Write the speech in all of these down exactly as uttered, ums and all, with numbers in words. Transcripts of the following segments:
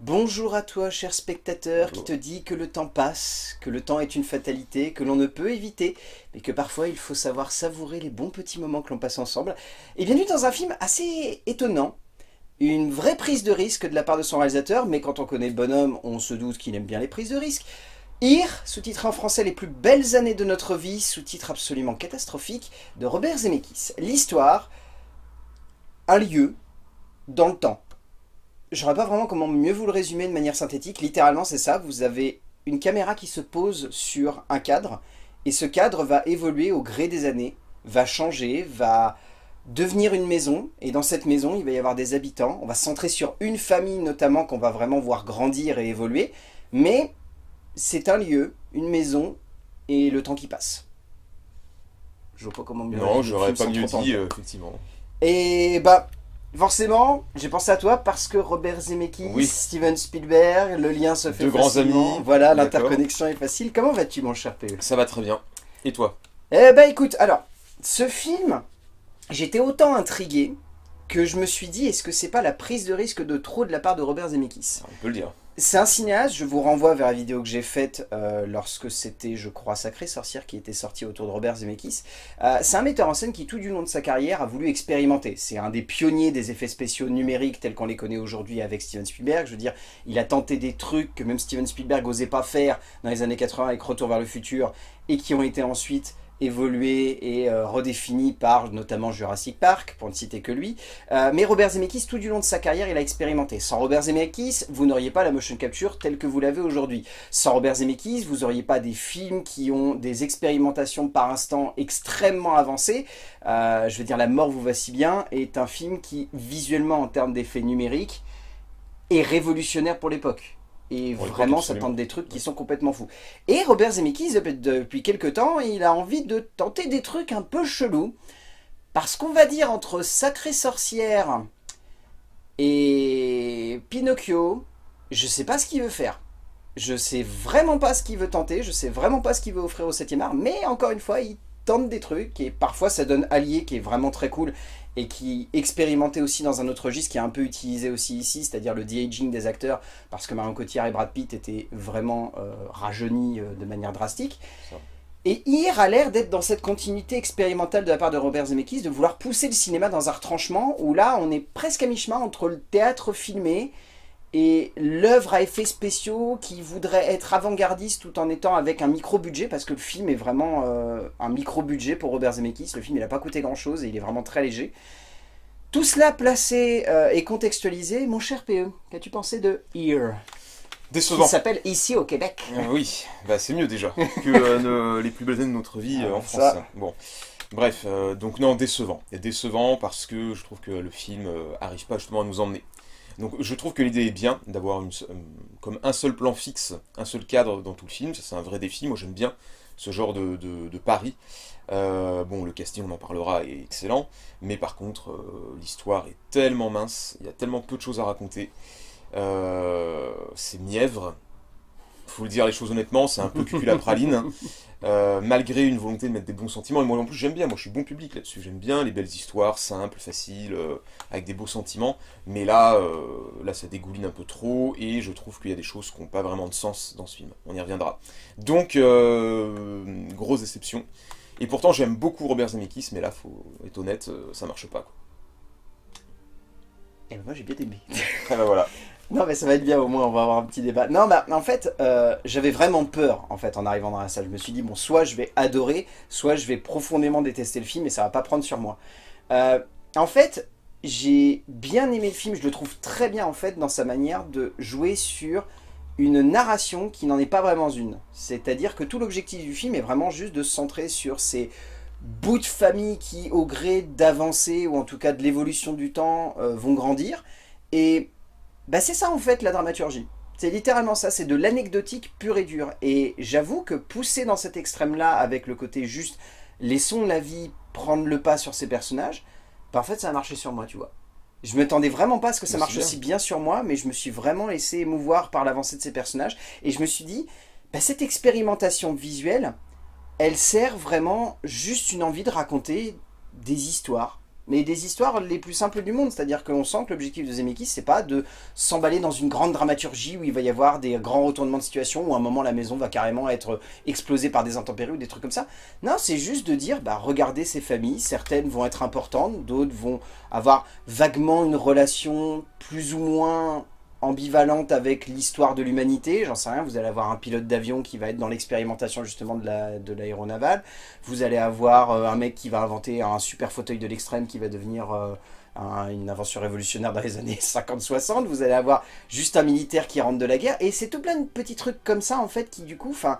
Bonjour à toi, cher spectateur, qui te dit que le temps passe, que le temps est une fatalité, que l'on ne peut éviter, mais que parfois il faut savoir savourer les bons petits moments que l'on passe ensemble. Et bienvenue dans un film assez étonnant, une vraie prise de risque de la part de son réalisateur, mais quand on connaît le bonhomme, on se doute qu'il aime bien les prises de risque. Here, sous-titré en français « Les plus belles années de notre vie », sous-titre absolument catastrophique, de Robert Zemeckis. L'histoire, un lieu, dans le temps. Je ne saurais pas vraiment comment mieux vous le résumer de manière synthétique. Littéralement, c'est ça. Vous avez une caméra qui se pose sur un cadre. Et ce cadre va évoluer au gré des années, va changer, va devenir une maison. Et dans cette maison, il va y avoir des habitants. On va se centrer sur une famille notamment qu'on va vraiment voir grandir et évoluer. Mais c'est un lieu, une maison et le temps qui passe. Je ne vois pas comment mieux... Non, je n'aurais pas mieux dit, euh, effectivement. Et bah... forcément, j'ai pensé à toi parce que Robert Zemeckis, oui. Steven Spielberg, le lien se fait de facilement. Grands amis. Voilà, l'interconnexion est facile. Comment vas-tu, mon cher P E? Ça va très bien. Et toi? Eh ben, écoute, alors, ce film, j'étais autant intrigué que je me suis dit, est-ce que c'est pas la prise de risque de trop de la part de Robert Zemeckis? On peut le dire. C'est un cinéaste, je vous renvoie vers la vidéo que j'ai faite euh, lorsque c'était, je crois, Sacrée Sorcière qui était sortie autour de Robert Zemeckis. Euh, c'est un metteur en scène qui, tout du long de sa carrière, a voulu expérimenter. C'est un des pionniers des effets spéciaux numériques tels qu'on les connaît aujourd'hui avec Steven Spielberg. Je veux dire, il a tenté des trucs que même Steven Spielberg n'osait pas faire dans les années quatre-vingt avec Retour vers le futur et qui ont été ensuite évolués et euh, redéfinis par notamment Jurassic Park, pour ne citer que lui. Euh, mais Robert Zemeckis, tout du long de sa carrière, il a expérimenté. Sans Robert Zemeckis, vous n'auriez pas la motion capture telle que vous l'avez aujourd'hui. Sans Robert Zemeckis, vous n'auriez pas des films qui ont des expérimentations par instant extrêmement avancées. Euh, je veux dire, La mort vous va si bien est un film qui, visuellement, en termes d'effets numériques, est révolutionnaire pour l'époque. Et vraiment, ça tente des trucs qui sont complètement fous. Et Robert Zemeckis, depuis quelques temps, il a envie de tenter des trucs un peu chelous. Parce qu'on va dire, entre Sacrée Sorcière et Pinocchio, je sais pas ce qu'il veut faire. Je sais vraiment pas ce qu'il veut tenter, je sais vraiment pas ce qu'il veut offrir au septième art. Mais encore une fois, il tente des trucs et parfois ça donne Allier qui est vraiment très cool et qui expérimentait aussi dans un autre registre qui est un peu utilisé aussi ici, c'est-à-dire le de-aging des acteurs, parce que Marion Cotillard et Brad Pitt étaient vraiment euh, rajeunis euh, de manière drastique. Ça. Et Here a l'air d'être dans cette continuité expérimentale de la part de Robert Zemeckis, de vouloir pousser le cinéma dans un retranchement où là on est presque à mi-chemin entre le théâtre filmé et l'œuvre à effets spéciaux qui voudrait être avant-gardiste tout en étant avec un micro-budget, parce que le film est vraiment euh, un micro-budget pour Robert Zemeckis. Le film, il n'a pas coûté grand-chose et il est vraiment très léger. Tout cela placé euh, et contextualisé. Mon cher P E, qu'as-tu pensé de Here? Décevant. Il s'appelle Ici au Québec. Euh, oui, bah, c'est mieux déjà que euh, les plus belles années de notre vie ah, euh, en France. Ça. Bon. Bref, euh, donc non, décevant. Et décevant parce que je trouve que le film n'arrive euh, pas justement à nous emmener. Donc je trouve que l'idée est bien d'avoir comme un seul plan fixe, un seul cadre dans tout le film, ça c'est un vrai défi, moi j'aime bien ce genre de, de, de pari. Euh, bon, le casting, on en parlera, est excellent, mais par contre, euh, l'histoire est tellement mince, il y a tellement peu de choses à raconter, euh, c'est mièvre, faut le dire les choses honnêtement, c'est un peu cucul à praline, euh, malgré une volonté de mettre des bons sentiments, et moi en plus j'aime bien, moi je suis bon public là-dessus, j'aime bien les belles histoires, simples, faciles, euh, avec des beaux sentiments, mais là, euh, là ça dégouline un peu trop, et je trouve qu'il y a des choses qui n'ont pas vraiment de sens dans ce film, on y reviendra. Donc, euh, grosse déception, et pourtant j'aime beaucoup Robert Zemeckis, mais là, faut être honnête, euh, ça marche pas, quoi. Et ben moi j'ai bien aimé. Ah ben voilà. Non mais ça va être bien, au moins on va avoir un petit débat. Non bah en fait euh, j'avais vraiment peur en fait en arrivant dans la salle. Je me suis dit bon, soit je vais adorer, soit je vais profondément détester le film et ça va pas prendre sur moi. Euh, en fait j'ai bien aimé le film, je le trouve très bien en fait dans sa manière de jouer sur une narration qui n'en est pas vraiment une. C'est-à-dire que tout l'objectif du film est vraiment juste de se centrer sur ces bouts de famille qui au gré d'avancées ou en tout cas de l'évolution du temps euh, vont grandir et... Bah c'est ça en fait la dramaturgie, c'est littéralement ça, c'est de l'anecdotique pure et dure. Et j'avoue que pousser dans cet extrême-là avec le côté juste laissons la vie prendre le pas sur ces personnages, bah en fait ça a marché sur moi tu vois. Je m'attendais vraiment pas à ce que ça marche aussi bien sur moi, mais je me suis vraiment laissé émouvoir par l'avancée de ces personnages et je me suis dit, bah cette expérimentation visuelle, elle sert vraiment juste une envie de raconter des histoires, mais des histoires les plus simples du monde. C'est-à-dire qu'on sent que l'objectif de Zemeckis, c'est pas de s'emballer dans une grande dramaturgie où il va y avoir des grands retournements de situation, où à un moment la maison va carrément être explosée par des intempéries ou des trucs comme ça. Non, c'est juste de dire, bah, regardez ces familles, certaines vont être importantes, d'autres vont avoir vaguement une relation plus ou moins ambivalente avec l'histoire de l'humanité, j'en sais rien, vous allez avoir un pilote d'avion qui va être dans l'expérimentation justement de l'aéronavale, la, de vous allez avoir euh, un mec qui va inventer un super fauteuil de l'extrême qui va devenir euh, un, une invention révolutionnaire dans les années cinquante soixante, vous allez avoir juste un militaire qui rentre de la guerre, et c'est tout plein de petits trucs comme ça en fait qui du coup, enfin,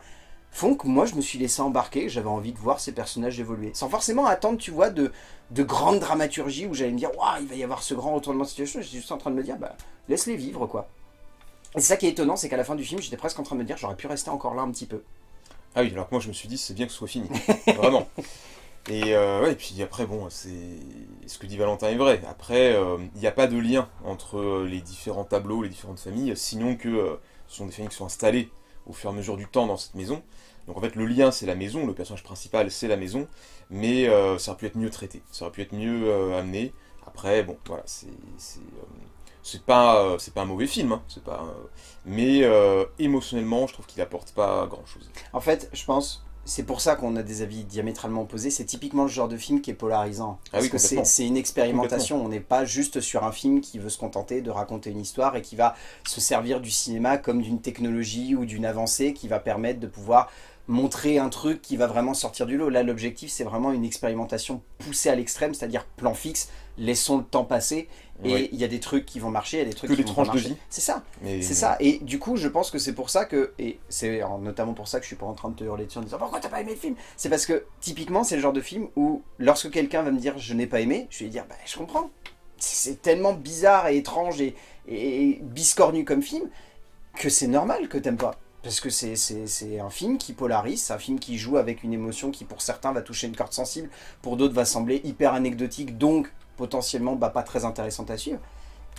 font que moi je me suis laissé embarquer, j'avais envie de voir ces personnages évoluer, sans forcément attendre, tu vois, de, de grandes dramaturgies où j'allais me dire « Waouh, il va y avoir ce grand retournement de situation », j'étais juste en train de me dire « Bah, laisse-les vivre, quoi ». Et c'est ça qui est étonnant, c'est qu'à la fin du film, j'étais presque en train de me dire « J'aurais pu rester encore là un petit peu ». Ah oui, alors que moi je me suis dit « C'est bien que ce soit fini, vraiment ». Et, euh, ouais, et puis après, bon, c'est ce que dit Valentin est vrai. Après, il euh, n'y a pas de lien entre les différents tableaux, les différentes familles, sinon que euh, ce sont des familles qui sont installées au fur et à mesure du temps dans cette maison. Donc en fait le lien c'est la maison, le personnage principal c'est la maison, mais euh, ça aurait pu être mieux traité, ça aurait pu être mieux euh, amené. Après bon voilà, c'est euh, pas, euh, pas un mauvais film, hein, c'est pas, euh, mais euh, émotionnellement je trouve qu'il apporte pas grand chose. En fait je pense, c'est pour ça qu'on a des avis diamétralement opposés, c'est typiquement le genre de film qui est polarisant. Parce ah oui, que c'est une expérimentation, on n'est pas juste sur un film qui veut se contenter de raconter une histoire et qui va se servir du cinéma comme d'une technologie ou d'une avancée qui va permettre de pouvoir montrer un truc qui va vraiment sortir du lot. Là l'objectif c'est vraiment une expérimentation poussée à l'extrême, c'est-à-dire plan fixe, laissons le temps passer. Et il oui. y a des trucs qui vont marcher, il y a des trucs que qui vont pas marcher. C'est ça, mais... c'est ça. Et du coup, je pense que c'est pour ça que, et c'est notamment pour ça que je suis pas en train de te hurler dessus en disant pourquoi t'as pas aimé le film. C'est parce que typiquement, c'est le genre de film où lorsque quelqu'un va me dire je n'ai pas aimé, je vais lui dire bah je comprends. C'est tellement bizarre et étrange et, et biscornu comme film que c'est normal que t'aimes pas. Parce que c'est un film qui polarise, c'est un film qui joue avec une émotion qui pour certains va toucher une corde sensible, pour d'autres va sembler hyper anecdotique, donc potentiellement bah, pas très intéressante à suivre.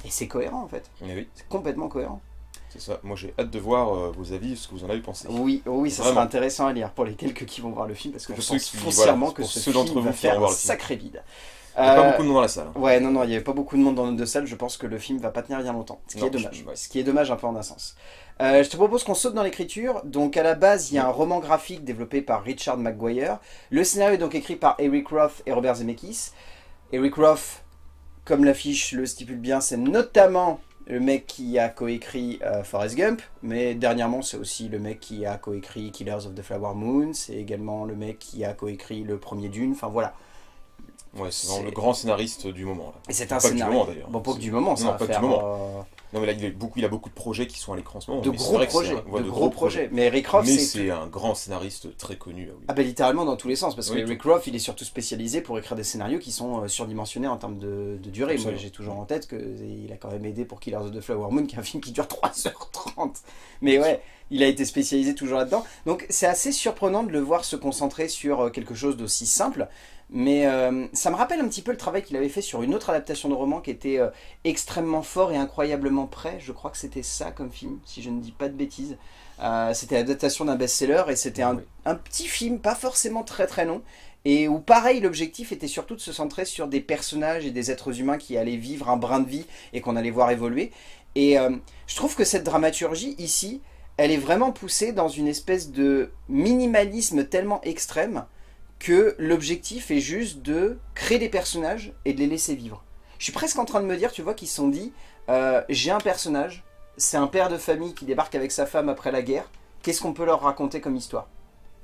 Et c'est cohérent en fait. Oui. C'est complètement cohérent. C'est ça. Moi j'ai hâte de voir euh, vos avis, ce que vous en avez pensé. Oui, oh, oui ça vraiment. Sera intéressant à lire pour les quelques qui vont voir le film, parce que pour je pense qui, foncièrement voilà, que ce ceux film vous va faire un sacré vide. Il n'y a euh, pas beaucoup de monde dans la salle. Ouais, non, non, il n'y avait pas beaucoup de monde dans nos deux salles. Je pense que le film ne va pas tenir bien longtemps. Ce qui non, est dommage. Je... Ce qui est dommage un peu en un sens. Euh, je te propose qu'on saute dans l'écriture. Donc à la base, il y a un roman graphique développé par Richard McGuire. Le scénario est donc écrit par Eric Roth et Robert Zemeckis. Eric Roth, comme l'affiche le stipule bien, c'est notamment le mec qui a coécrit euh, Forrest Gump, mais dernièrement c'est aussi le mec qui a coécrit Killers of the Flower Moon, c'est également le mec qui a coécrit le premier Dune, enfin voilà. Ouais, c'est vraiment le grand scénariste du moment. Là. Et c'est un scénariste. Bon, pas que du moment, ça non, va pas faire... Du moment. Euh... Non, mais là, il a, beaucoup, il a beaucoup de projets qui sont à l'écran en ce moment. De gros projets. Un... Ouais, de, de gros, gros projets. projets. Mais Eric Roth, c'est un grand scénariste très connu. Oui. Ah, ben littéralement dans tous les sens, parce que oui, Eric Roth, il est surtout spécialisé pour écrire des scénarios qui sont euh, surdimensionnés en termes de, de durée. Absolument. Moi, j'ai toujours en tête qu'il a quand même aidé pour Killers of the Flower Moon, qui est un film qui dure trois heures trente. Mais ouais, il a été spécialisé toujours là-dedans. Donc, c'est assez surprenant de le voir se concentrer sur quelque chose d'aussi simple. Mais euh, ça me rappelle un petit peu le travail qu'il avait fait sur une autre adaptation de roman qui était euh, extrêmement fort et incroyablement près. Je crois que c'était ça comme film, si je ne dis pas de bêtises. Euh, c'était l'adaptation d'un best-seller et c'était un, oui. un petit film, pas forcément très très long. Et où pareil, l'objectif était surtout de se centrer sur des personnages et des êtres humains qui allaient vivre un brin de vie et qu'on allait voir évoluer. Et euh, je trouve que cette dramaturgie ici, elle est vraiment poussée dans une espèce de minimalisme tellement extrême que l'objectif est juste de créer des personnages et de les laisser vivre. Je suis presque en train de me dire, tu vois, qu'ils se sont dit euh, « J'ai un personnage, c'est un père de famille qui débarque avec sa femme après la guerre, qu'est-ce qu'on peut leur raconter comme histoire ?»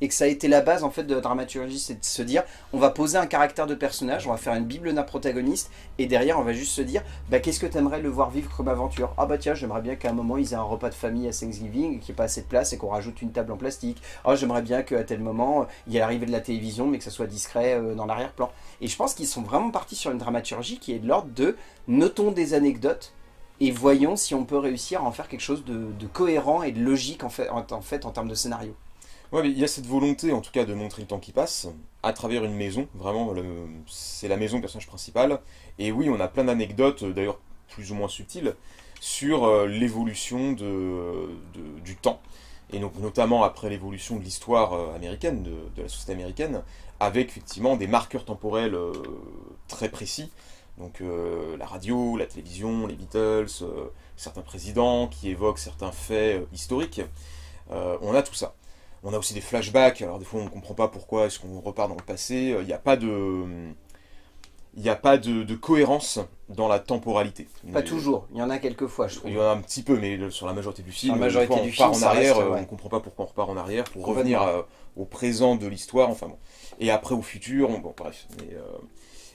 Et que ça a été la base en fait de la dramaturgie, c'est de se dire « On va poser un caractère de personnage, on va faire une bible d'un protagoniste, et derrière on va juste se dire bah, « Qu'est-ce que t'aimerais le voir vivre comme aventure ?»« Ah bah tiens, j'aimerais bien qu'à un moment ils aient un repas de famille à Thanksgiving, qu'il n'y ait pas assez de place et qu'on rajoute une table en plastique. Ah, j'aimerais bien qu'à tel moment, il y ait l'arrivée de la télévision, mais que ça soit discret euh, dans l'arrière-plan. » Et je pense qu'ils sont vraiment partis sur une dramaturgie qui est de l'ordre de « Notons des anecdotes » et voyons si on peut réussir à en faire quelque chose de, de cohérent et de logique en fait en, en, fait, en termes de scénario. Ouais, mais il y a cette volonté en tout cas de montrer le temps qui passe à travers une maison, vraiment c'est la maison, le personnage principal, et oui on a plein d'anecdotes d'ailleurs plus ou moins subtiles sur euh, l'évolution de, de, du temps, et donc notamment après l'évolution de l'histoire américaine, de, de la société américaine, avec effectivement des marqueurs temporels euh, très précis, donc euh, la radio, la télévision, les Beatles, euh, certains présidents qui évoquent certains faits euh, historiques, euh, on a tout ça. On a aussi des flashbacks, alors des fois on ne comprend pas pourquoi est-ce qu'on repart dans le passé, il n'y a pas de... Il n'y a pas de, de cohérence dans la temporalité. Pas mais, toujours, il y en a quelques fois, je trouve. Il y en a un petit peu, mais sur la majorité du film, la majorité fois, on du part film, en arrière, reste, ouais. On ne comprend pas pourquoi on repart en arrière, pour revenir euh, au présent de l'histoire, enfin bon. Et après au futur, on, bon bref. Mais, euh,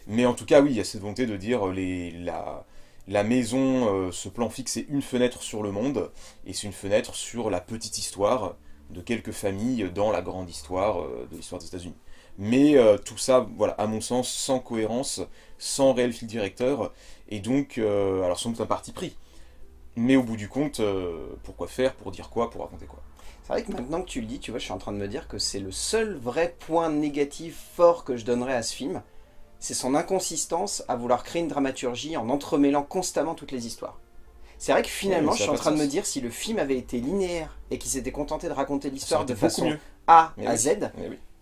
mais en tout cas, oui, il y a cette volonté de dire les, la, la maison, euh, ce plan fixe, c'est une fenêtre sur le monde, et c'est une fenêtre sur la petite histoire de quelques familles dans la grande histoire euh, de l'histoire des États-Unis. Mais euh, tout ça, voilà, à mon sens, sans cohérence, sans réel fil directeur, et donc, euh, alors sans doute un parti pris. Mais au bout du compte, euh, pourquoi faire, pour dire quoi, pour raconter quoi. C'est vrai que maintenant que tu le dis, tu vois, je suis en train de me dire que c'est le seul vrai point négatif fort que je donnerais à ce film, c'est son inconsistance à vouloir créer une dramaturgie en entremêlant constamment toutes les histoires. C'est vrai que finalement, oui, je suis en train de me dire, si le film avait été linéaire et qu'il s'était contenté de raconter l'histoire de façon A à Z,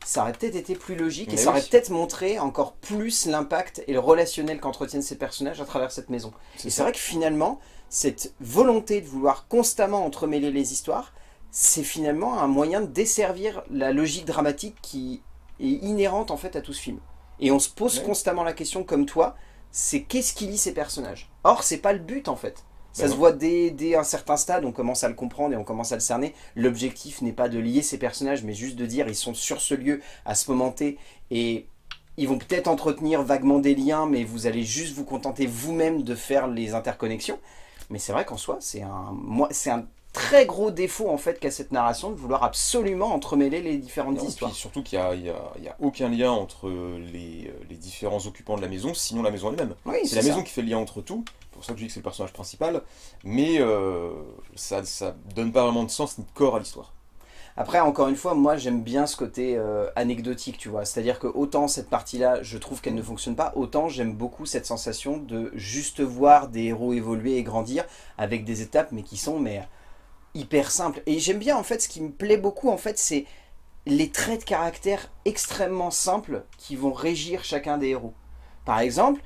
ça aurait peut-être été plus logique, mais et ça oui. aurait peut-être montré encore plus l'impact et le relationnel qu'entretiennent ces personnages à travers cette maison. Et c'est vrai que finalement, cette volonté de vouloir constamment entremêler les histoires, c'est finalement un moyen de desservir la logique dramatique qui est inhérente en fait à tout ce film. Et on se pose oui. constamment la question, comme toi, c'est qu'est-ce qui lie ces personnages? Or, c'est pas le but en fait. Ça ben se non. voit dès, dès un certain stade, on commence à le comprendre et on commence à le cerner. L'objectif n'est pas de lier ces personnages, mais juste de dire ils sont sur ce lieu à ce moment T et ils vont peut-être entretenir vaguement des liens, mais vous allez juste vous contenter vous-même de faire les interconnexions. Mais c'est vrai qu'en soi, c'est un, c'est un très gros défaut en fait qu'a cette narration de vouloir absolument entremêler les différentes non, histoires. Surtout qu'il n'y a, a, a aucun lien entre les, les différents occupants de la maison, sinon la maison elle-même. Oui, c'est la ça. maison qui fait le lien entre tout. C'est pour ça que je dis que c'est le personnage principal, mais euh, ça ne donne pas vraiment de sens ni de corps à l'histoire. Après, encore une fois, moi j'aime bien ce côté euh, anecdotique, tu vois. C'est-à-dire que autant cette partie-là, je trouve qu'elle ne fonctionne pas, autant j'aime beaucoup cette sensation de juste voir des héros évoluer et grandir avec des étapes, mais qui sont mais, hyper simples. Et j'aime bien, en fait, ce qui me plaît beaucoup, en fait, c'est les traits de caractère extrêmement simples qui vont régir chacun des héros. Par exemple...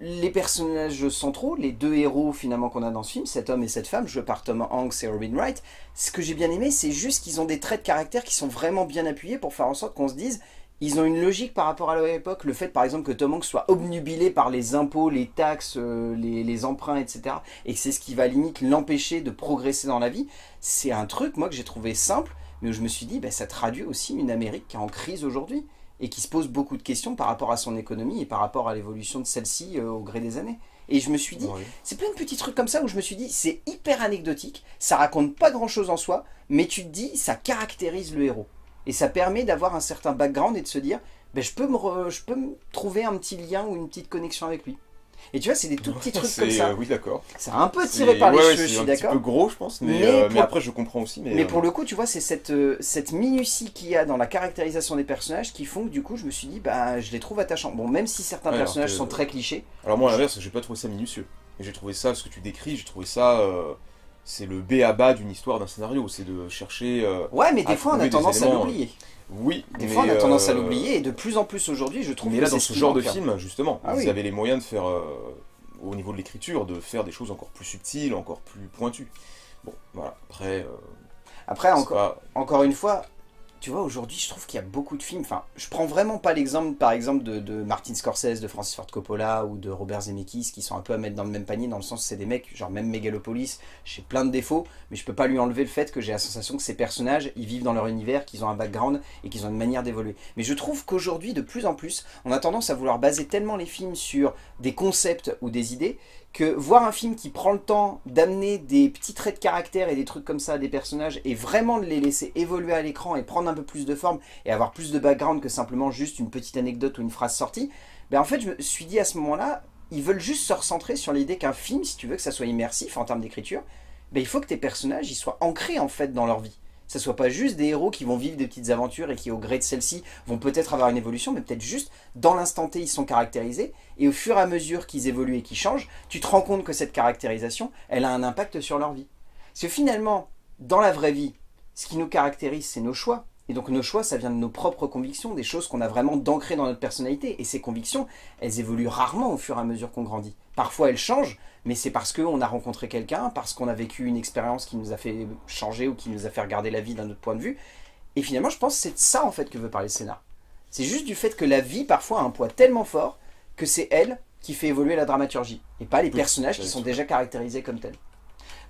les personnages centraux, les deux héros finalement qu'on a dans ce film, cet homme et cette femme, joués par Tom Hanks et Robin Wright, ce que j'ai bien aimé, c'est juste qu'ils ont des traits de caractère qui sont vraiment bien appuyés pour faire en sorte qu'on se dise, ils ont une logique par rapport à leur époque. Le fait par exemple que Tom Hanks soit obnubilé par les impôts, les taxes, euh, les, les emprunts, et cetera, et que c'est ce qui va limite l'empêcher de progresser dans la vie, c'est un truc moi que j'ai trouvé simple, mais où je me suis dit, bah, ça traduit aussi une Amérique qui est en crise aujourd'hui, et qui se pose beaucoup de questions par rapport à son économie et par rapport à l'évolution de celle-ci euh, au gré des années. Et je me suis dit, oui. c'est plein de petits trucs comme ça où je me suis dit, c'est hyper anecdotique, ça raconte pas grand-chose en soi, mais tu te dis, ça caractérise le héros. Et ça permet d'avoir un certain background et de se dire, ben, je peux me re, je peux me trouver un petit lien ou une petite connexion avec lui. Et tu vois, c'est des tout petits trucs comme ça. Euh, oui, d'accord. Ça a un peu tiré par les ouais, cheveux, je suis d'accord. C'est un petit peu gros, je pense, mais, mais, euh, pour... mais après, je comprends aussi. Mais, mais euh... pour le coup, tu vois, c'est cette, euh, cette minutie qu'il y a dans la caractérisation des personnages qui font que, du coup, je me suis dit, bah, je les trouve attachants. Bon, même si certains ouais, personnages que... sont très clichés. Alors moi, à l'inverse, j'ai pas trouvé ça minutieux. J'ai trouvé ça, ce que tu décris, j'ai trouvé ça... Euh... c'est le b a ba d'une histoire, d'un scénario, c'est de chercher... Euh, ouais, mais des fois, on a tendance à l'oublier. Oui, Des mais fois, on a tendance euh... à l'oublier, et de plus en plus aujourd'hui, je trouve... Mais là, que dans ce genre de film, justement, ah, vous oui. avez les moyens de faire, euh, au niveau de l'écriture, de faire des choses encore plus subtiles, encore plus pointues. Bon, voilà, après... Euh, après, encore, pas... encore une fois, tu vois, aujourd'hui, je trouve qu'il y a beaucoup de films... Enfin, je prends vraiment pas l'exemple, par exemple, de, de Martin Scorsese, de Francis Ford Coppola ou de Robert Zemeckis, qui sont un peu à mettre dans le même panier, dans le sens que c'est des mecs, genre même Mégalopolis, j'ai plein de défauts, mais je peux pas lui enlever le fait que j'ai la sensation que ces personnages, ils vivent dans leur univers, qu'ils ont un background et qu'ils ont une manière d'évoluer. Mais je trouve qu'aujourd'hui, de plus en plus, on a tendance à vouloir baser tellement les films sur des concepts ou des idées, que voir un film qui prend le temps d'amener des petits traits de caractère et des trucs comme ça à des personnages et vraiment de les laisser évoluer à l'écran et prendre un peu plus de forme et avoir plus de background que simplement juste une petite anecdote ou une phrase sortie, ben en fait je me suis dit à ce moment-là, ils veulent juste se recentrer sur l'idée qu'un film, si tu veux que ça soit immersif en termes d'écriture, ben il faut que tes personnages ils soient ancrés en fait dans leur vie. Que ce soit pas juste des héros qui vont vivre des petites aventures et qui au gré de celles-ci vont peut-être avoir une évolution, mais peut-être juste dans l'instant T ils sont caractérisés, et au fur et à mesure qu'ils évoluent et qu'ils changent, tu te rends compte que cette caractérisation, elle a un impact sur leur vie. Parce que finalement, dans la vraie vie, Ce qui nous caractérise, c'est nos choix. Et donc nos choix, ça vient de nos propres convictions, des choses qu'on a vraiment d'ancrées dans notre personnalité. Et ces convictions, elles évoluent rarement au fur et à mesure qu'on grandit. Parfois elles changent, mais c'est parce qu'on a rencontré quelqu'un, parce qu'on a vécu une expérience qui nous a fait changer ou qui nous a fait regarder la vie d'un autre point de vue. Et finalement, je pense que c'est de ça en fait que veut parler le scénar. C'est juste du fait que la vie parfois a un poids tellement fort que c'est elle qui fait évoluer la dramaturgie, et pas les personnages qui sont déjà caractérisés comme tels.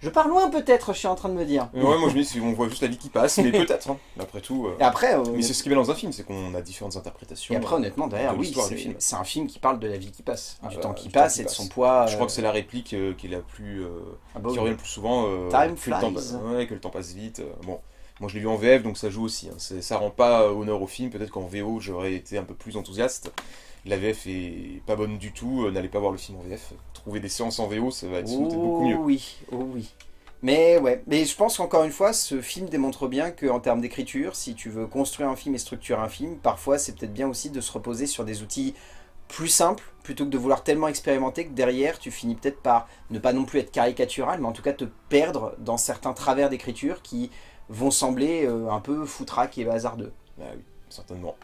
Je pars loin peut-être, je suis en train de me dire. Ouais, moi je me dis, on voit juste la vie qui passe, mais peut-être. Hein. Après tout. Euh... Et après, euh... Mais c'est ce qui est dans un film, c'est qu'on a différentes interprétations. Et après, honnêtement, derrière, de oui, c'est un film qui parle de la vie qui passe, ah, du euh, temps qui passe qui et passe. de son poids. Euh... Je crois que c'est la réplique euh, qui est la plus, euh, ah, bah, qui revient le plus souvent. Euh, Time flies. Le temps passe, ouais, que le temps passe vite. Euh, bon, moi je l'ai vu en V F, donc ça joue aussi. Hein. Ça rend pas honneur au film. Peut-être qu'en V O, j'aurais été un peu plus enthousiaste. La V F est pas bonne du tout, n'allez pas voir le film en V F. Trouver des séances en V O, ça va être oh, beaucoup mieux. Oui, oh oui. Mais ouais, mais je pense qu'encore une fois, ce film démontre bien qu'en termes d'écriture, si tu veux construire un film et structurer un film, parfois c'est peut-être bien aussi de se reposer sur des outils plus simples, plutôt que de vouloir tellement expérimenter que derrière, tu finis peut-être par ne pas non plus être caricatural, mais en tout cas te perdre dans certains travers d'écriture qui vont sembler un peu foutraques et hasardeux. Bah oui, certainement.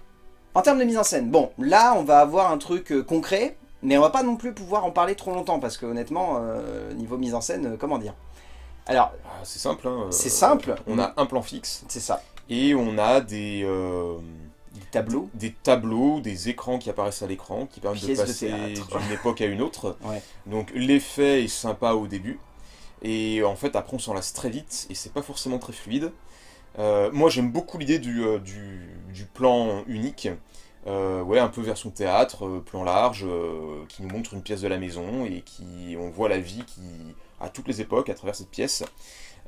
En termes de mise en scène, bon, là on va avoir un truc euh, concret, mais on va pas non plus pouvoir en parler trop longtemps, parce que honnêtement, euh, niveau mise en scène, euh, comment dire. Alors, ah, c'est simple, hein, c'est euh, simple. On a un plan fixe, c'est ça. Et on a des, euh, des tableaux, des tableaux, des écrans qui apparaissent à l'écran, qui permettent Pièce de passer d'une époque à une autre. Ouais. Donc l'effet est sympa au début, et en fait après on s'en lasse très vite, et c'est pas forcément très fluide. Euh, moi j'aime beaucoup l'idée du, euh, du, du plan unique, euh, ouais, un peu version théâtre, euh, plan large, euh, qui nous montre une pièce de la maison et qui on voit la vie qui, à toutes les époques à travers cette pièce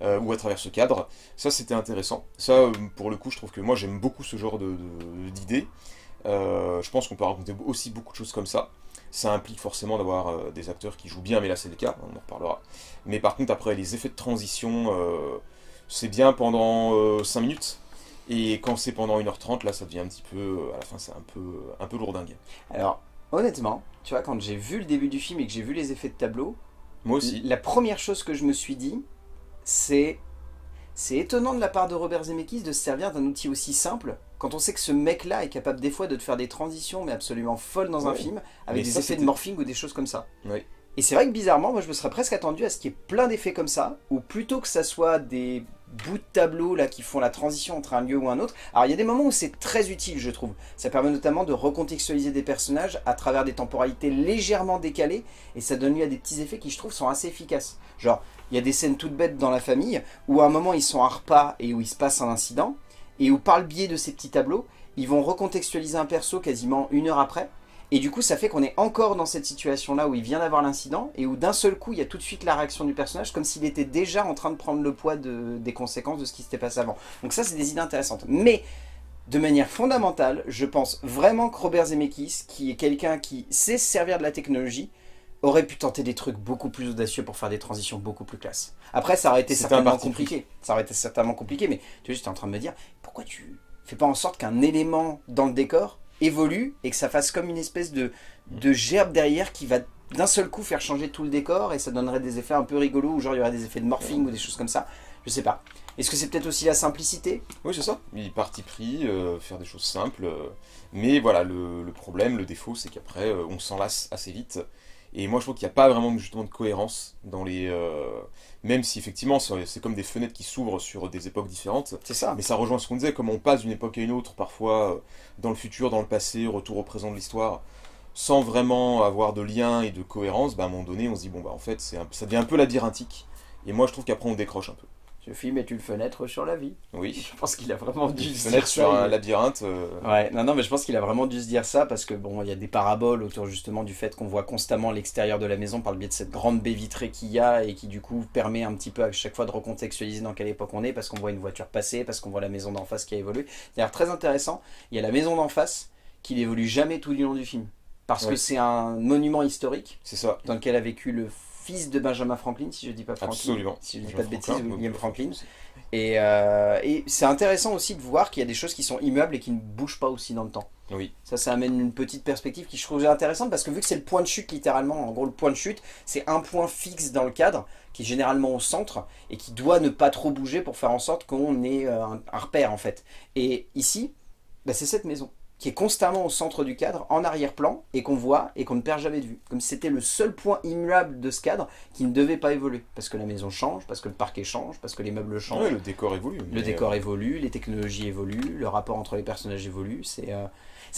euh, ou à travers ce cadre. Ça c'était intéressant, ça euh, pour le coup je trouve que moi j'aime beaucoup ce genre de, de, d'idée. Euh, je pense qu'on peut raconter aussi beaucoup de choses comme ça. Ça implique forcément d'avoir euh, des acteurs qui jouent bien, mais là c'est le cas, on en reparlera. Mais par contre après les effets de transition... Euh, c'est bien pendant euh, cinq minutes, et quand c'est pendant une heure trente, là ça devient un petit peu, euh, à la fin c'est un peu, euh, un peu lourdingue. Alors honnêtement, tu vois, quand j'ai vu le début du film et que j'ai vu les effets de tableau, moi aussi, la première chose que je me suis dit, c'est c'est étonnant de la part de Robert Zemeckis de se servir d'un outil aussi simple, quand on sait que ce mec-là est capable des fois de te faire des transitions mais absolument folles dans ouais. un film, avec mais des ça, effets de morphing ou des choses comme ça. Oui. Et c'est vrai que bizarrement, moi je me serais presque attendu à ce qu'il y ait plein d'effets comme ça, ou plutôt que ça soit des bouts de tableau là, qui font la transition entre un lieu ou un autre. Alors il y a des moments où c'est très utile, je trouve. Ça permet notamment de recontextualiser des personnages à travers des temporalités légèrement décalées, et ça donne lieu à des petits effets qui, je trouve, sont assez efficaces. Genre, il y a des scènes toutes bêtes dans la famille, où à un moment ils sont à un repas et où il se passe un incident, et où par le biais de ces petits tableaux, ils vont recontextualiser un perso quasiment une heure après. Et du coup, ça fait qu'on est encore dans cette situation-là où il vient d'avoir l'incident et où d'un seul coup, il y a tout de suite la réaction du personnage comme s'il était déjà en train de prendre le poids de, des conséquences de ce qui s'était passé avant. Donc ça, c'est des idées intéressantes. Mais de manière fondamentale, je pense vraiment que Robert Zemeckis, qui est quelqu'un qui sait se servir de la technologie, aurait pu tenter des trucs beaucoup plus audacieux pour faire des transitions beaucoup plus classe. Après, ça aurait été certainement compliqué. Ça aurait été certainement compliqué, mais tu vois, j'étais en train de me dire, pourquoi tu fais pas en sorte qu'un élément dans le décor évolue et que ça fasse comme une espèce de, de gerbe derrière qui va d'un seul coup faire changer tout le décor, et ça donnerait des effets un peu rigolos, ou genre il y aurait des effets de morphing ou des choses comme ça, je sais pas. Est-ce que c'est peut-être aussi la simplicité? Oui, c'est ça. Il parti pris, euh, faire des choses simples, euh, mais voilà, le, le problème, le défaut, c'est qu'après euh, on s'en lasse assez vite, et moi je trouve qu'il n'y a pas vraiment justement de cohérence dans les... Euh, même si effectivement c'est comme des fenêtres qui s'ouvrent sur des époques différentes. C'est ça. Mais ça rejoint ce qu'on disait, comme on passe d'une époque à une autre, parfois dans le futur, dans le passé, retour au présent de l'histoire, sans vraiment avoir de lien et de cohérence, bah à un moment donné on se dit, bon bah en fait un, ça devient un peu labyrinthique, et moi je trouve qu'après on décroche un peu. Ce film est une fenêtre sur la vie. Oui. Je pense qu'il a vraiment dû une se fenêtre dire sur ça, un mais... labyrinthe. Euh... Ouais, non, non, mais je pense qu'il a vraiment dû se dire ça parce que, bon, il y a des paraboles autour justement du fait qu'on voit constamment l'extérieur de la maison par le biais de cette grande baie vitrée qu'il y a et qui, du coup, permet un petit peu à chaque fois de recontextualiser dans quelle époque on est parce qu'on voit une voiture passer, parce qu'on voit la maison d'en face qui a évolué. D'ailleurs, très intéressant, il y a la maison d'en face qui n'évolue jamais tout du long du film parce ouais. que c'est un monument historique ça. dans lequel a vécu le fils de Benjamin Franklin, si je dis pas Franklin, Absolument. si je dis Benjamin pas de Franklin, bêtises, William Franklin. Et, euh, et c'est intéressant aussi de voir qu'il y a des choses qui sont immuables et qui ne bougent pas aussi dans le temps. Oui. Ça, ça amène une petite perspective qui je trouve intéressante parce que vu que c'est le point de chute littéralement, en gros le point de chute, c'est un point fixe dans le cadre qui est généralement au centre et qui doit ne pas trop bouger pour faire en sorte qu'on ait un, un repère en fait. Et ici, bah, c'est cette maison qui est constamment au centre du cadre, en arrière-plan, et qu'on voit et qu'on ne perd jamais de vue. Comme si c'était le seul point immuable de ce cadre qui ne devait pas évoluer. Parce que la maison change, parce que le parquet change, parce que les meubles changent. Oui, le décor évolue. Le décor euh... évolue, les technologies évoluent, le rapport entre les personnages évolue. C'est euh...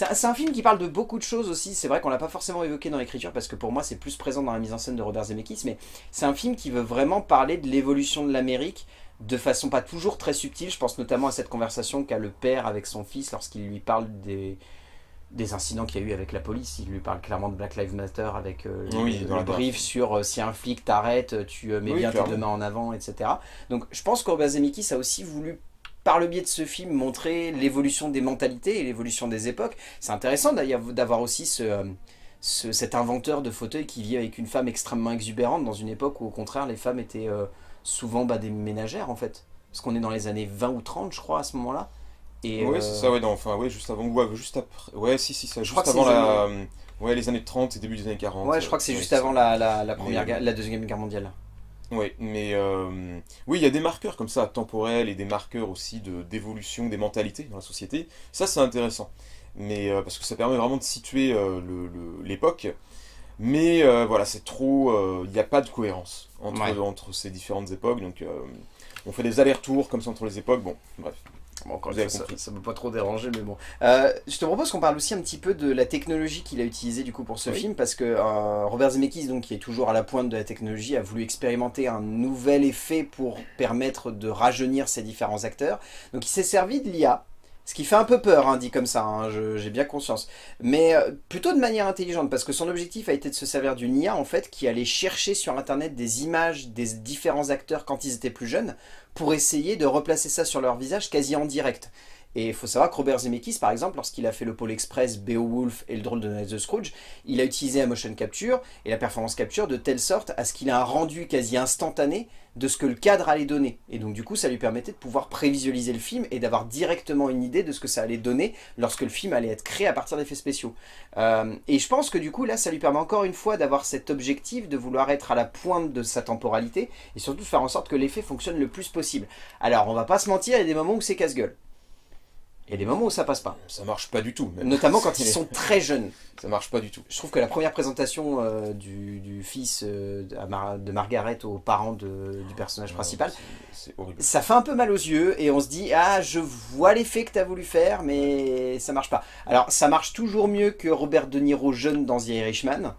un, un film qui parle de beaucoup de choses aussi. C'est vrai qu'on ne l'a pas forcément évoqué dans l'écriture, parce que pour moi c'est plus présent dans la mise en scène de Robert Zemeckis, mais c'est un film qui veut vraiment parler de l'évolution de l'Amérique, de façon pas toujours très subtile. Je pense notamment à cette conversation qu'a le père avec son fils lorsqu'il lui parle des, des incidents qu'il y a eu avec la police. Il lui parle clairement de Black Lives Matter avec euh, oui, le, le brief sur euh, si un flic t'arrête, tu euh, mets oui, bien tes deux mains en avant, et cetera. Donc je pense que Robert Zemeckis a aussi voulu, par le biais de ce film, montrer l'évolution des mentalités et l'évolution des époques. C'est intéressant d'avoir aussi ce... Euh, ce cet inventeur de fauteuil qui vit avec une femme extrêmement exubérante dans une époque où au contraire les femmes étaient euh, souvent bah, des ménagères en fait, parce qu'on est dans les années vingt ou trente je crois à ce moment là. Et ouais, euh... c'est ça, ouais, non, enfin ouais, juste avant, ouais, juste après, ouais, si, si, ça, je juste crois avant la, années... ouais, les années trente et début des années quarante. Ouais, je crois que c'est ouais, juste avant la, la, la première, mais... la deuxième guerre mondiale. Ouais, mais euh... oui, il y a des marqueurs comme ça, temporels, et des marqueurs aussi de d'évolution des mentalités dans la société. Ça, c'est intéressant, mais euh, parce que ça permet vraiment de situer euh, l'époque. Mais euh, voilà, c'est trop. Il euh, n'y a pas de cohérence entre, ouais. entre ces différentes époques. Donc, euh, on fait des allers-retours comme ça entre les époques. Bon, bref. Bon, encore une fois, ça ne peut pas trop déranger, mais bon. Euh, je te propose qu'on parle aussi un petit peu de la technologie qu'il a utilisée du coup pour ce oui. film, parce que euh, Robert Zemeckis, donc, qui est toujours à la pointe de la technologie, a voulu expérimenter un nouvel effet pour permettre de rajeunir ses différents acteurs. Donc, il s'est servi de l'I A. Ce qui fait un peu peur, hein, dit comme ça, hein, j'ai bien conscience. Mais euh, plutôt de manière intelligente, parce que son objectif a été de se servir d'une I A, en fait, qui allait chercher sur Internet des images des différents acteurs quand ils étaient plus jeunes, pour essayer de replacer ça sur leur visage quasi en direct. Et il faut savoir que Robert Zemeckis, par exemple, lorsqu'il a fait Le Pôle Express, Beowulf et Le drôle de Noël de Scrooge, il a utilisé la motion capture et la performance capture de telle sorte à ce qu'il a un rendu quasi instantané de ce que le cadre allait donner. Et donc du coup, ça lui permettait de pouvoir prévisualiser le film et d'avoir directement une idée de ce que ça allait donner lorsque le film allait être créé à partir d'effets spéciaux. Euh, et je pense que du coup, là, ça lui permet encore une fois d'avoir cet objectif de vouloir être à la pointe de sa temporalité et surtout de faire en sorte que l'effet fonctionne le plus possible. Alors, on va pas se mentir, il y a des moments où c'est casse-gueule. Et des moments où ça passe pas. Ça marche pas du tout. Même. Notamment quand ils sont très jeunes. Ça marche pas du tout. Je trouve que la première présentation euh, du, du fils euh, de Margaret aux parents de, du personnage non, principal, c'est horrible. Ça fait un peu mal aux yeux et on se dit « Ah, je vois l'effet que t'as voulu faire, mais ça marche pas. » Alors, ça marche toujours mieux que Robert De Niro jeune dans The Irishman.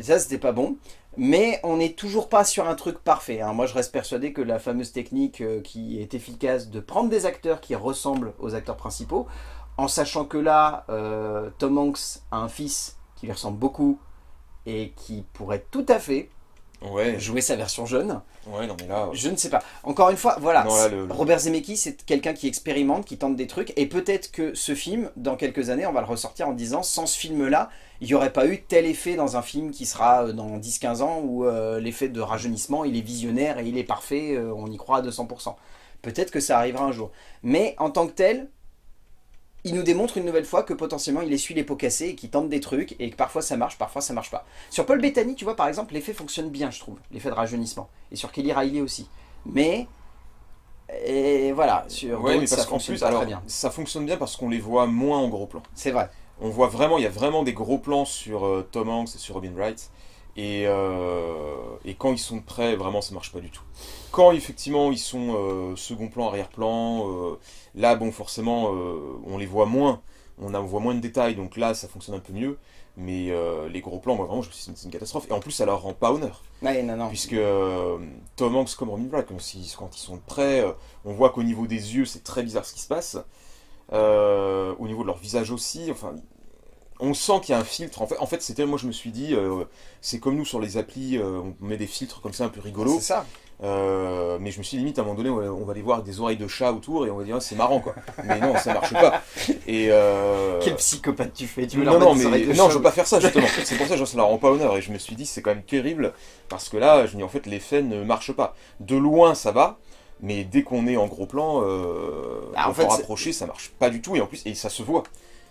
Ça, c'était pas bon. Mais on n'est toujours pas sur un truc parfait. Hein. Moi, je reste persuadé que la fameuse technique euh, qui est efficace de prendre des acteurs qui ressemblent aux acteurs principaux, en sachant que là, euh, Tom Hanks a un fils qui lui ressemble beaucoup et qui pourrait tout à fait ouais. jouer sa version jeune. Ouais, non, mais là, ouais. Je ne sais pas. Encore une fois, voilà, non, là, le, le... Robert Zemeckis, c'est quelqu'un qui expérimente, qui tente des trucs. Et peut-être que ce film, dans quelques années, on va le ressortir en disant, sans ce film-là, il n'y aurait pas eu tel effet dans un film qui sera dans dix quinze ans où euh, l'effet de rajeunissement, il est visionnaire et il est parfait, euh, on y croit à deux cents pour cent. Peut-être que ça arrivera un jour. Mais en tant que tel, il nous démontre une nouvelle fois que potentiellement il essuie les pots cassés et qu'il tente des trucs et que parfois ça marche, parfois ça marche pas. Sur Paul Bettany, tu vois, par exemple, l'effet fonctionne bien, je trouve, l'effet de rajeunissement. Et sur Kelly Reilly aussi. Mais... Et voilà, sur ouais, mais parce ça fonctionne plus, pas alors, très bien. Ça fonctionne bien parce qu'on les voit moins en gros plan. C'est vrai. On voit vraiment, il y a vraiment des gros plans sur euh, Tom Hanks et sur Robin Wright. Et, euh, et quand ils sont prêts, vraiment ça marche pas du tout. Quand effectivement ils sont euh, second plan, arrière-plan, euh, là bon forcément euh, on les voit moins, on, a, on voit moins de détails, donc là ça fonctionne un peu mieux. Mais euh, les gros plans, moi vraiment c'est une, une catastrophe. Et en plus ça leur rend pas honneur. Ouais, non, non. Puisque euh, Tom Hanks comme Robin Wright, quand ils sont prêts, euh, on voit qu'au niveau des yeux c'est très bizarre ce qui se passe. Euh, au niveau de leur visage aussi, enfin... On sent qu'il y a un filtre. En fait, en fait c'était, moi je me suis dit, euh, c'est comme nous sur les applis, euh, on met des filtres comme ça un peu rigolos. C'est ça. Euh, mais je me suis dit, limite à un moment donné, on va aller voir des oreilles de chat autour et on va dire, ah, c'est marrant quoi. Mais non, ça marche pas. Et euh... Quel psychopathe tu fais, tu veux leur mettre des oreilles de chat ? Non, je veux pas faire ça justement. C'est pour ça que ça ne leur rend pas honneur. Et je me suis dit, c'est quand même terrible parce que là, je me dis, en fait, l'effet ne marche pas. De loin, ça va. Mais dès qu'on est en gros plan, euh, ah, en fait, rapproché, ça marche pas du tout. Et en plus, et ça se voit.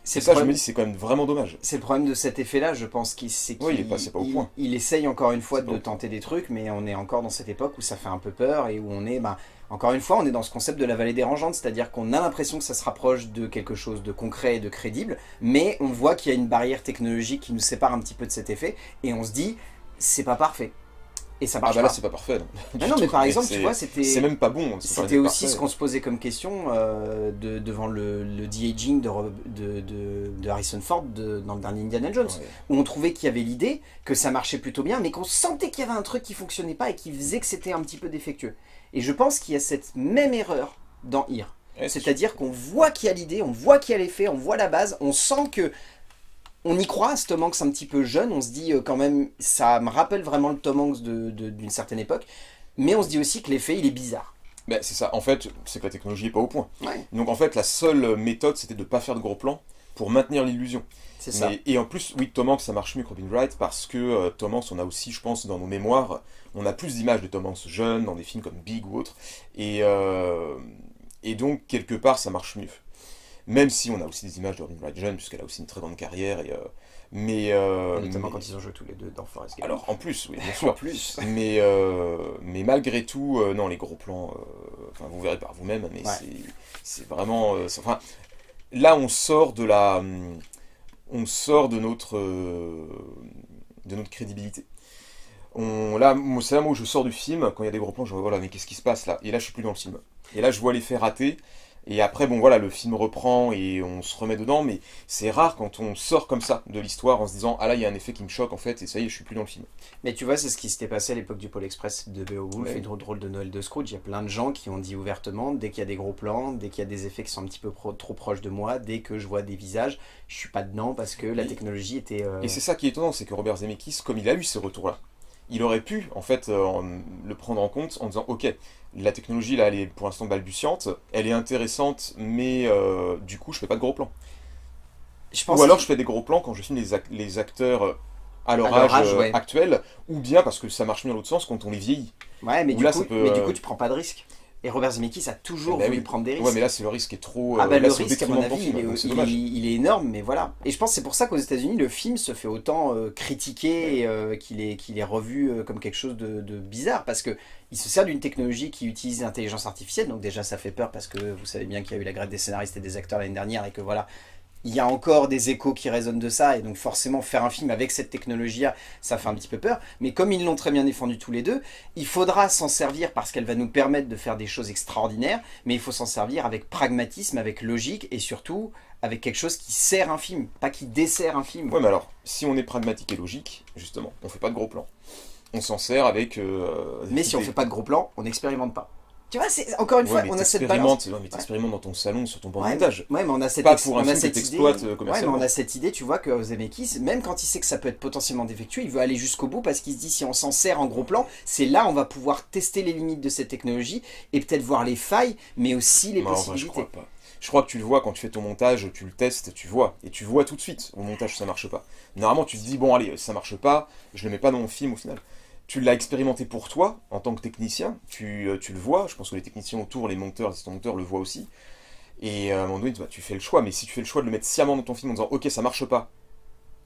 C'est ça, problème... je me dis, c'est quand même vraiment dommage. C'est le problème de cet effet-là, je pense, qu'il c'est qu'il, oui, il est pas, c'est pas au il, point. Il essaye encore une fois de bon. tenter des trucs, mais on est encore dans cette époque où ça fait un peu peur et où on est, bah, encore une fois, on est dans ce concept de la vallée dérangeante, c'est-à-dire qu'on a l'impression que ça se rapproche de quelque chose de concret et de crédible, mais on voit qu'il y a une barrière technologique qui nous sépare un petit peu de cet effet, et on se dit, c'est pas parfait. Et ça marche ah bah là c'est pas parfait. Non, ah non mais par exemple tu vois c'était c'est même pas bon. C'était aussi ce qu'on se posait comme question euh, de, devant le, le de-aging de, de, de, de Harrison Ford de, dans le dernier Indiana Jones, ouais. où on trouvait qu'il y avait l'idée que ça marchait plutôt bien mais qu'on sentait qu'il y avait un truc qui fonctionnait pas et qui faisait que c'était un petit peu défectueux. Et je pense qu'il y a cette même erreur dans Here. Ouais, c'est-à-dire qu'on voit qu'il y a l'idée, on voit qu'il y a l'effet, on voit la base, on sent que on y croit, ce Tom Hanks un petit peu jeune, on se dit quand même, ça me rappelle vraiment le Tom Hanks d'une certaine époque, mais on se dit aussi que l'effet, il est bizarre. Ben, c'est ça, en fait, c'est que la technologie n'est pas au point. Ouais. Donc en fait, la seule méthode, c'était de ne pas faire de gros plans pour maintenir l'illusion. C'est ça. Mais, et en plus, oui, Tom Hanks, ça marche mieux que Robin Wright, parce que euh, Tom Hanks, on a aussi, je pense, dans nos mémoires, on a plus d'images de Tom Hanks jeune, dans des films comme Big ou autre, et, euh, et donc, quelque part, ça marche mieux. Même si on a aussi des images de Robin Wright jeune, puisqu'elle a aussi une très grande carrière. Et, euh, mais, euh, notamment mais... quand ils ont joué tous les deux dans Forrest Gump. Alors en plus, oui, bien sûr. en plus. Mais, euh, mais malgré tout, euh, non, les gros plans, euh, vous verrez par vous-même, mais ouais. c'est vraiment... Euh, là, on sort de la... On sort de notre, euh, de notre crédibilité. On, là, c'est là où je sors du film, quand il y a des gros plans, je vois, voilà, mais qu'est-ce qui se passe là? Et là, je suis plus dans le film. Et là, je vois l'effet raté. Et après, bon voilà, le film reprend et on se remet dedans, mais c'est rare quand on sort comme ça de l'histoire en se disant « Ah là, il y a un effet qui me choque en fait, et ça y est, je suis plus dans le film. » Mais tu vois, c'est ce qui s'était passé à l'époque du Pôle Express de Beowulf ouais. et Le drôle de Noël de Scrooge. Il y a plein de gens qui ont dit ouvertement, dès qu'il y a des gros plans, dès qu'il y a des effets qui sont un petit peu pro trop proches de moi, dès que je vois des visages, je suis pas dedans parce que la et, technologie était... Euh... Et c'est ça qui est étonnant, c'est que Robert Zemeckis, comme il a eu ce retour-là, il aurait pu en fait euh, le prendre en compte en disant « Ok, la technologie là elle est pour l'instant balbutiante, elle est intéressante mais euh, du coup je fais pas de gros plans. » Je pense ou alors que... je fais des gros plans quand je filme les, ac les acteurs à leur, à leur âge, âge ouais. actuel, ou bien parce que ça marche mieux dans l'autre sens quand on les vieillit. Ouais mais du, là, coup, peut, mais du coup tu prends pas de risque. Et Robert Zemeckis a toujours bah voulu oui. prendre des risques. Ouais, mais là, c'est le risque qui est trop... Ah bah, là, le risque, à mon avis, film, il, est, il, est, il est énorme, mais voilà. Et je pense que c'est pour ça qu'aux États-Unis le film se fait autant euh, critiquer et euh, qu'il est, qu'il est revu euh, comme quelque chose de, de bizarre, parce que il se sert d'une technologie qui utilise l'intelligence artificielle, donc déjà, ça fait peur, parce que vous savez bien qu'il y a eu la grève des scénaristes et des acteurs l'année dernière, et que voilà... Il y a encore des échos qui résonnent de ça, et donc forcément faire un film avec cette technologie-là, ça fait un petit peu peur. Mais comme ils l'ont très bien défendu tous les deux, il faudra s'en servir parce qu'elle va nous permettre de faire des choses extraordinaires, mais il faut s'en servir avec pragmatisme, avec logique, et surtout avec quelque chose qui sert un film, pas qui dessert un film. Ouais, mais alors, si on est pragmatique et logique, justement, on fait pas de gros plans. On s'en sert avec... Euh, mais si on fait pas de gros plans, on n'expérimente pas. Tu vois, encore une ouais, fois, on a cette balance. Ouais, mais t'expérimentes ouais. dans ton salon, sur ton banc de montage. Ouais, mais on a cette, pas pour un on a cette idée. Euh, ouais, mais on a cette idée, tu vois, que Zemeckis, même quand il sait que ça peut être potentiellement défectueux, il veut aller jusqu'au bout parce qu'il se dit si on s'en sert en gros plan, c'est là on va pouvoir tester les limites de cette technologie et peut-être voir les failles, mais aussi les bah, possibilités. En vrai, je crois pas. Je crois que tu le vois quand tu fais ton montage, tu le testes, tu vois. Et tu vois tout de suite au montage ça marche pas. Normalement, tu te dis bon, allez, ça marche pas, je le mets pas dans mon film au final. Tu l'as expérimenté pour toi, en tant que technicien, tu, tu le vois, je pense que les techniciens autour, les monteurs, les monteurs le voient aussi, et à un moment donné, tu fais le choix, mais si tu fais le choix de le mettre sciemment dans ton film en disant « Ok, ça marche pas »,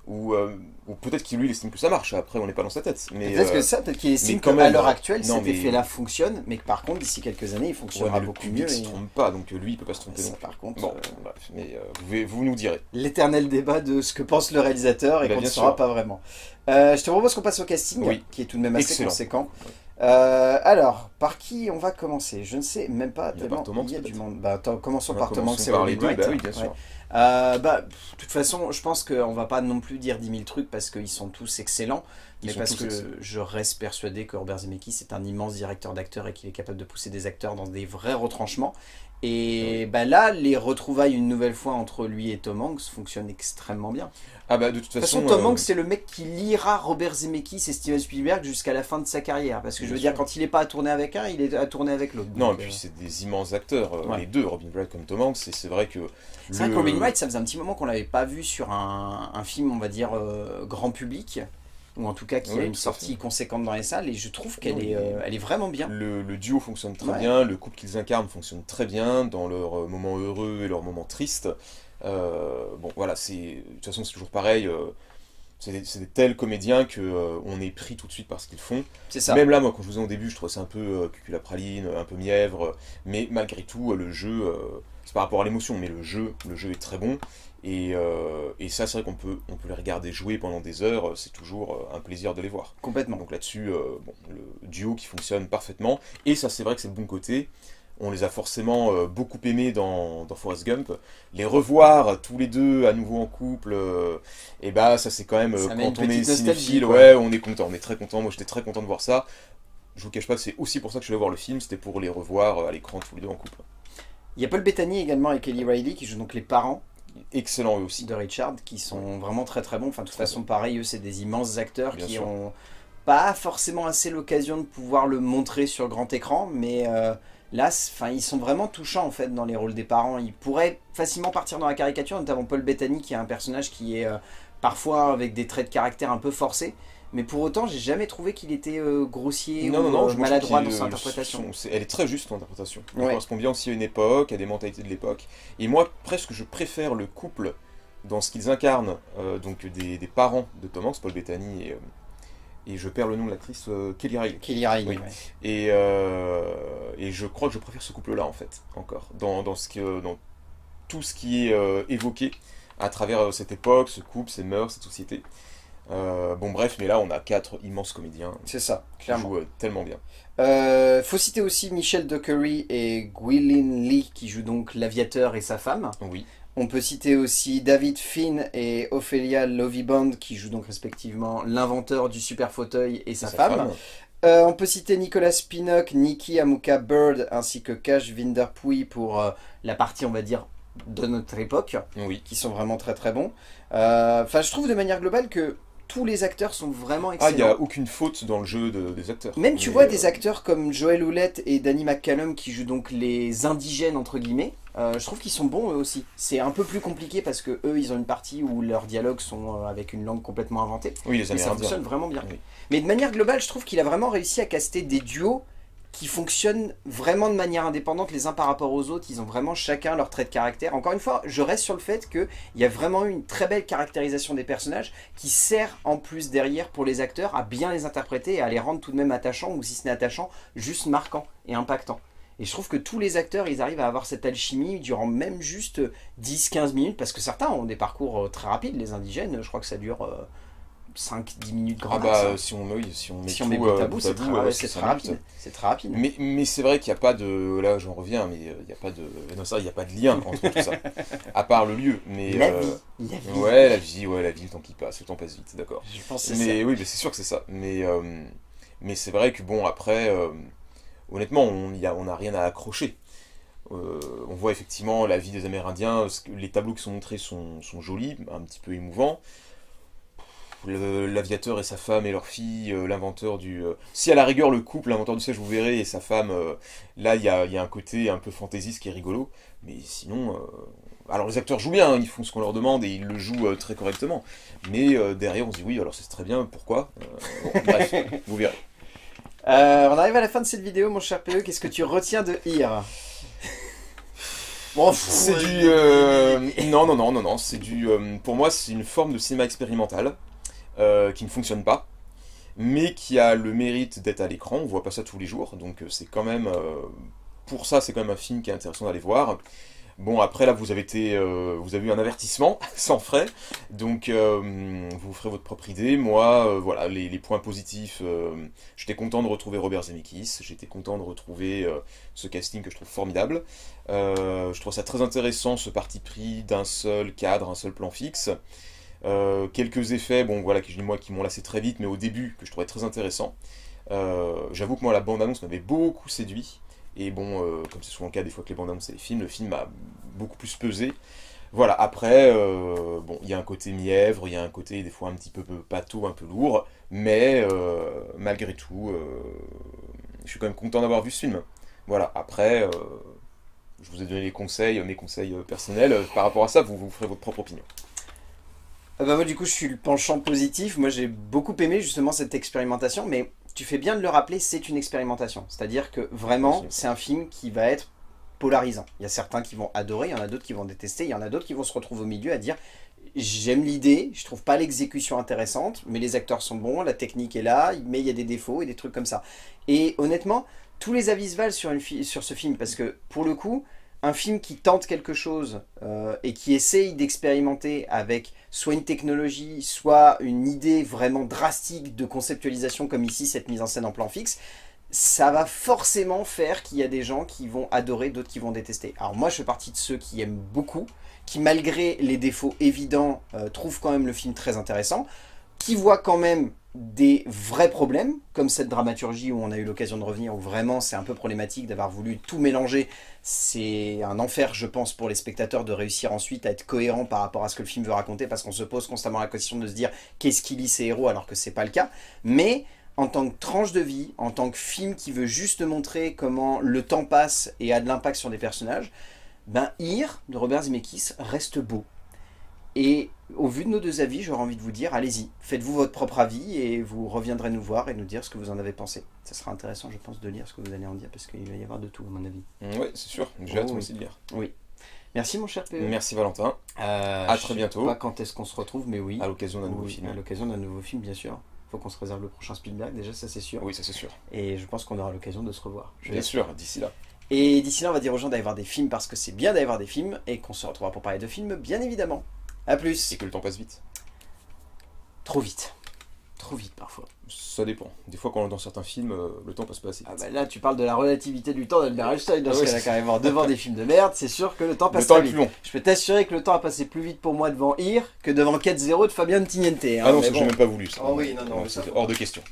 ou, euh, ou peut-être qu'il lui estime que ça marche, après on n'est pas dans sa tête. Peut-être euh, que ça, peut-être qu'il estime qu'à l'heure actuelle, non, cet mais... effet-là fonctionne, mais que par contre, d'ici quelques années, il fonctionnera ouais, beaucoup mieux. Le public ne et... se trompe pas, donc lui, il ne peut pas se tromper. Ça, par contre, bon, euh... bref, mais euh, vous, vous nous direz. L'éternel débat de ce que pense le réalisateur et qu'on ne saura pas vraiment. Euh, je te propose qu'on passe au casting, oui. qui est tout de même assez Excellent. conséquent. Ouais. Euh, alors, par qui on va commencer? Je ne sais même pas tellement, il y a du monde. Bah, attends, commençons par Tom Hanks, c'est Robin Wright. Bah oui, bien sûr. Ouais. Euh, bah, de toute façon, je pense qu'on va pas non plus dire dix mille trucs parce qu'ils sont tous excellents, ils mais parce que excellents. je reste persuadé que Robert Zemeckis est un immense directeur d'acteurs et qu'il est capable de pousser des acteurs dans des vrais retranchements. Et ouais. bah là, les retrouvailles une nouvelle fois entre lui et Tom Hanks fonctionnent extrêmement bien. Ah bah de toute façon, de toute façon Tom Hanks euh... c'est le mec qui liera Robert Zemeckis et Steven Spielberg jusqu'à la fin de sa carrière, parce que je veux dire quand il n'est pas à tourner avec un, il est à tourner avec l'autre. Non, et puis euh... c'est des immenses acteurs, ouais. les deux, Robin Wright comme Tom Hanks, et c'est vrai que... C'est vrai que Robin Wright, ça faisait un petit moment qu'on l'avait pas vu sur un, un film, on va dire, euh, grand public. ou en tout cas qui oui, a une sortie ça. conséquente dans les salles, et je trouve qu'elle oui. est, euh, elle est vraiment bien. Le, le duo fonctionne très ouais. bien, le couple qu'ils incarnent fonctionne très bien, dans leurs moments heureux et leurs moments tristes. Euh, bon voilà, de toute façon c'est toujours pareil, euh, c'est des, des tels comédiens qu'on euh, est pris tout de suite par ce qu'ils font. Ça. Même là, moi quand je vous disais au début, je trouvais ça un peu euh, cuculapraline, un peu mièvre, mais malgré tout, le jeu, euh, c'est par rapport à l'émotion, mais le jeu, le jeu est très bon. Et, euh, et ça, c'est vrai qu'on peut, on peut les regarder jouer pendant des heures, c'est toujours un plaisir de les voir. Complètement. Donc là-dessus, euh, bon, le duo qui fonctionne parfaitement. Et ça, c'est vrai que c'est le bon côté. On les a forcément euh, beaucoup aimés dans, dans Forrest Gump. Les revoir tous les deux à nouveau en couple, euh, et bah ça, c'est quand même, euh, quand on est cinéphile, ouais, on est content, on est très content. Moi, j'étais très content de voir ça. Je vous cache pas, c'est aussi pour ça que je suis allé voir le film, c'était pour les revoir à l'écran tous les deux en couple. Il y a Paul Bettany également et Kelly Reilly qui jouent donc les parents. Excellent eux aussi. De Richard, qui sont vraiment très très bons. Enfin, de toute façon, pareil, eux, c'est des immenses acteurs Bien qui sûr. ont pas forcément assez l'occasion de pouvoir le montrer sur grand écran, mais euh, là, enfin, ils sont vraiment touchants en fait dans les rôles des parents. Ils pourraient facilement partir dans la caricature, notamment Paul Bettany, qui a un personnage qui est euh, parfois avec des traits de caractère un peu forcés. Mais pour autant, j'ai jamais trouvé qu'il était euh, grossier non, ou non, non, maladroit dans son interprétation. Son, elle est très juste, son interprétation. Elle ouais. correspond bien aussi à une époque, à des mentalités de l'époque. Et moi, presque, je préfère le couple dans ce qu'ils incarnent, euh, donc des, des parents de Tom Hanks, Paul Bettany et, euh, et je perds le nom de l'actrice, euh, Kelly Reilly. Kelly Reilly, oui. ouais. et, euh, et je crois que je préfère ce couple-là, en fait, encore, dans, dans, ce que, dans tout ce qui est euh, évoqué à travers euh, cette époque, ce couple, ces mœurs, cette société. Euh, bon bref, mais là on a quatre immenses comédiens. C'est ça, clairement. Qui jouent euh, tellement bien. Euh, faut citer aussi Michel Dockery et Gwilyn Lee qui jouent donc l'aviateur et sa femme. Oui. On peut citer aussi David Finn et Ophelia Lovibond qui jouent donc respectivement l'inventeur du super fauteuil et sa, sa femme. femme. Euh, on peut citer Nicolas Pinnock, Nikki Amuka Bird ainsi que Cash Vinderpuy pour euh, la partie on va dire de notre époque. Oui. Qui sont vraiment très très bons. Enfin, euh, je trouve de manière globale que tous les acteurs sont vraiment excellents. Ah, il n'y a aucune faute dans le jeu de, des acteurs. Même tu Mais vois euh... des acteurs comme Joël Houlette et Danny McCallum qui jouent donc les indigènes, entre guillemets, euh, je trouve qu'ils sont bons eux aussi. C'est un peu plus compliqué parce que eux, ils ont une partie où leurs dialogues sont avec une langue complètement inventée. Oui, les Américains. Mais ça fonctionne vraiment bien. Oui. Mais de manière globale, je trouve qu'il a vraiment réussi à caster des duos qui fonctionnent vraiment de manière indépendante les uns par rapport aux autres. Ils ont vraiment chacun leur trait de caractère. Encore une fois, je reste sur le fait qu'il y a vraiment eu une très belle caractérisation des personnages qui sert en plus derrière pour les acteurs à bien les interpréter et à les rendre tout de même attachants, ou si ce n'est attachant, juste marquants et impactants. Et je trouve que tous les acteurs, ils arrivent à avoir cette alchimie durant même juste dix à quinze minutes, parce que certains ont des parcours très rapides. Les indigènes, je crois que ça dure... Euh, cinq à dix minutes grand. Ah bah euh, si on met si on met, si tout, on met bout à bout, c'est très, ouais, très, très rapide. C'est très rapide. Mais mais c'est vrai qu'il n'y a pas de là j'en reviens mais il y a pas de non ça il y a pas de lien entre tout ça à part le lieu mais la, euh, vie. la vie. Ouais la vie ouais la vie le temps qui passe le temps passe vite d'accord. Je pense mais ça. oui mais c'est sûr que c'est ça mais euh, mais c'est vrai que bon après euh, honnêtement on y a on n'a rien à accrocher. Euh, on voit effectivement la vie des Amérindiens, les tableaux qui sont montrés sont sont jolis, un petit peu émouvants. L'aviateur et sa femme et leur fille, euh, l'inventeur du... Euh, si à la rigueur le couple, l'inventeur du siège, vous verrez, et sa femme, euh, là il y a, y a un côté un peu fantaisiste qui est rigolo, mais sinon... Euh, alors les acteurs jouent bien, hein, ils font ce qu'on leur demande et ils le jouent euh, très correctement, mais euh, derrière on se dit oui, alors c'est très bien, pourquoi euh, bon, bref, vous verrez. Euh, on arrive à la fin de cette vidéo, mon cher P E, qu'est-ce que tu retiens de Here? Bon, c'est du... Euh, non, non, non, non, non, c'est du... Euh, pour moi, c'est une forme de cinéma expérimental. Euh, qui ne fonctionne pas, mais qui a le mérite d'être à l'écran. On voit pas ça tous les jours, donc c'est quand même... Euh, pour ça, c'est quand même un film qui est intéressant d'aller voir. Bon, après, là, vous avez, été, euh, vous avez eu un avertissement, sans frais, donc euh, vous ferez votre propre idée. Moi, euh, voilà, les, les points positifs, euh, j'étais content de retrouver Robert Zemeckis, j'étais content de retrouver euh, ce casting que je trouve formidable. Euh, je trouve ça très intéressant, ce parti pris d'un seul cadre, un seul plan fixe. Euh, quelques effets, bon voilà, que je dis moi qui m'ont lassé très vite, mais au début que je trouvais très intéressant. Euh, J'avoue que moi la bande-annonce m'avait beaucoup séduit, et bon, euh, comme c'est souvent le cas des fois que les bandes-annonces et les films, le film m'a beaucoup plus pesé. Voilà, après, euh, bon, il y a un côté mièvre, il y a un côté des fois un petit peu, peu pâteau, un peu lourd, mais euh, malgré tout, euh, je suis quand même content d'avoir vu ce film. Voilà, après, euh, je vous ai donné les conseils, mes conseils personnels, par rapport à ça, vous vous ferez votre propre opinion. Ah bah moi du coup je suis le penchant positif, moi j'ai beaucoup aimé justement cette expérimentation, mais tu fais bien de le rappeler, c'est une expérimentation, c'est-à-dire que vraiment c'est un film qui va être polarisant. Il y a certains qui vont adorer, il y en a d'autres qui vont détester, il y en a d'autres qui vont se retrouver au milieu à dire j'aime l'idée, je trouve pas l'exécution intéressante, mais les acteurs sont bons, la technique est là, mais il y a des défauts et des trucs comme ça. Et honnêtement, tous les avis se valent sur, une sur ce film, parce que pour le coup, un film qui tente quelque chose euh, et qui essaye d'expérimenter avec soit une technologie, soit une idée vraiment drastique de conceptualisation comme ici, cette mise en scène en plan fixe, ça va forcément faire qu'il y a des gens qui vont adorer, d'autres qui vont détester. Alors moi, je fais partie de ceux qui aiment beaucoup, qui malgré les défauts évidents, euh, trouvent quand même le film très intéressant, qui voient quand même des vrais problèmes, comme cette dramaturgie où on a eu l'occasion de revenir, où vraiment c'est un peu problématique d'avoir voulu tout mélanger. C'est un enfer, je pense, pour les spectateurs de réussir ensuite à être cohérent par rapport à ce que le film veut raconter, parce qu'on se pose constamment la question de se dire qu'est-ce qui lie ces héros alors que c'est pas le cas. Mais en tant que tranche de vie, en tant que film qui veut juste montrer comment le temps passe et a de l'impact sur des personnages, ben Here de Robert Zemeckis reste beau. Et au vu de nos deux avis, j'aurais envie de vous dire, allez-y, faites-vous votre propre avis et vous reviendrez nous voir et nous dire ce que vous en avez pensé. Ça sera intéressant, je pense, de lire ce que vous allez en dire, parce qu'il va y avoir de tout, à mon avis. Oui, c'est sûr, j'ai hâte aussi de lire. Oui. Merci mon cher P E. Merci Valentin, euh, à très bientôt. Je ne sais pas quand est-ce qu'on se retrouve, mais oui. À l'occasion d'un nouveau oui, film. À l'occasion d'un nouveau film, bien sûr. Il faut qu'on se réserve le prochain Spielberg, déjà, ça c'est sûr. Oui, ça c'est sûr. Et je pense qu'on aura l'occasion de se revoir. Je bien sûr, d'ici là. Et d'ici là, on va dire aux gens d'aller voir des films, parce que c'est bien d'aller voir des films, et qu'on se retrouvera pour parler de films, bien évidemment. A plus. Et que le temps passe vite. Trop vite. Trop vite parfois. Ça dépend. Des fois, quand on est dans certains films, euh, le temps passe pas assez vite. Ah bah là, tu parles de la relativité du temps d'Albert Einstein. Dans ah ce ouais, cas-là, carrément, devant des films de merde, c'est sûr que le temps passe le temps très est vite. Plus long. Je peux t'assurer que le temps a passé plus vite pour moi devant Here que devant quatre zéro de Fabien Antiniente. Hein, ah non, ça, bon. J'ai même pas voulu ça. Oh oui, non, non, non, non, c'est hors de question.